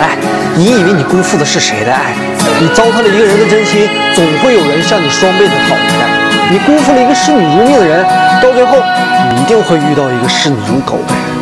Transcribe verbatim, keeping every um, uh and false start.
爱，你以为你辜负的是谁的爱？你糟蹋了一个人的真心，总会有人向你双倍的讨债。你辜负了一个视你如命的人，到最后你一定会遇到一个视你如狗的人。